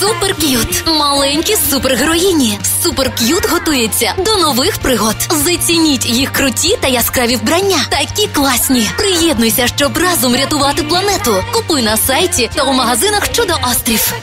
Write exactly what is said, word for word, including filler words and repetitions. Суперк'ют. Маленькі супергероїні. Суперк'ют готується до нових пригод. Зацініть їх круті та яскраві вбрання. Такі класні. Приєднуйся, щоб разом рятувати планету. Купуй на сайті та у магазинах «Чудо Острів».